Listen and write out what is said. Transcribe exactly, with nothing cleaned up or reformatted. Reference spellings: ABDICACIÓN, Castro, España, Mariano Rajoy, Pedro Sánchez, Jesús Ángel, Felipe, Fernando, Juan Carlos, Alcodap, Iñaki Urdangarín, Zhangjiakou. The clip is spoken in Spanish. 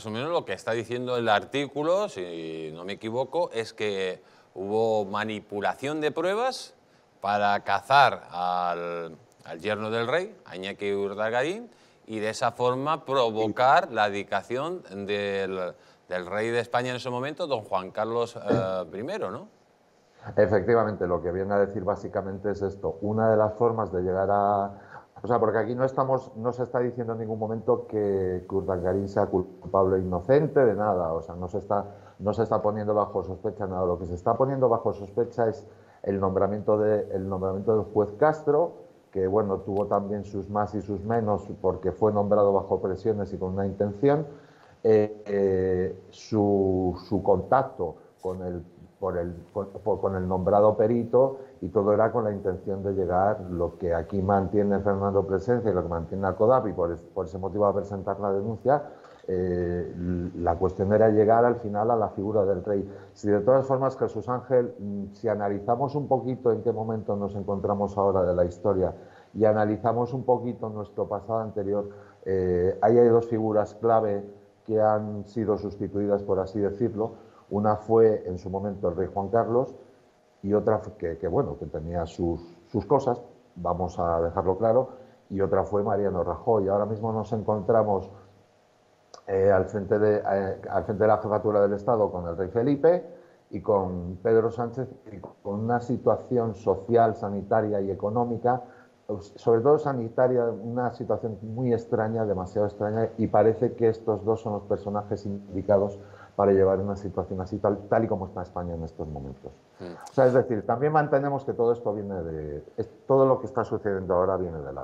Más o menos lo que está diciendo el artículo, si no me equivoco, es que hubo manipulación de pruebas para cazar al, al yerno del rey, a Iñaki Urdangarín, y de esa forma provocar la abdicación del, del rey de España en ese momento, don Juan Carlos eh, primero, ¿no? Efectivamente, lo que viene a decir básicamente es esto. Una de las formas de llegar a... O sea, porque aquí no estamos, no se está diciendo en ningún momento que Urdangarín sea culpable o inocente de nada. O sea, no se está, no se está poniendo bajo sospecha nada. Lo que se está poniendo bajo sospecha es el nombramiento, de, el nombramiento del juez Castro, que bueno, tuvo también sus más y sus menos porque fue nombrado bajo presiones y con una intención. Eh, eh, su, su contacto con el, por el, con, por, con el nombrado perito, y todo era con la intención de llegar, lo que aquí mantiene Fernando Presencia y lo que mantiene Alcodap, y por, es, por ese motivo va a presentar la denuncia. Eh, la cuestión era llegar al final a la figura del rey. Si de todas formas, Jesús Ángel, si analizamos un poquito en qué momento nos encontramos ahora de la historia y analizamos un poquito nuestro pasado anterior, eh, ahí hay dos figuras clave que han sido sustituidas, por así decirlo. Una fue en su momento el rey Juan Carlos y otra que, que bueno, que tenía sus, sus cosas, vamos a dejarlo claro, y otra fue Mariano Rajoy. Ahora mismo nos encontramos Eh, al, frente de, eh, al frente de la jefatura del Estado con el rey Felipe y con Pedro Sánchez, y con una situación social, sanitaria y económica, sobre todo sanitaria, una situación muy extraña, demasiado extraña, y parece que estos dos son los personajes indicados para llevar una situación así, tal, tal y como está España en estos momentos. Sí. O sea, es decir, también mantenemos que todo esto viene de... Es, todo lo que está sucediendo ahora viene de la...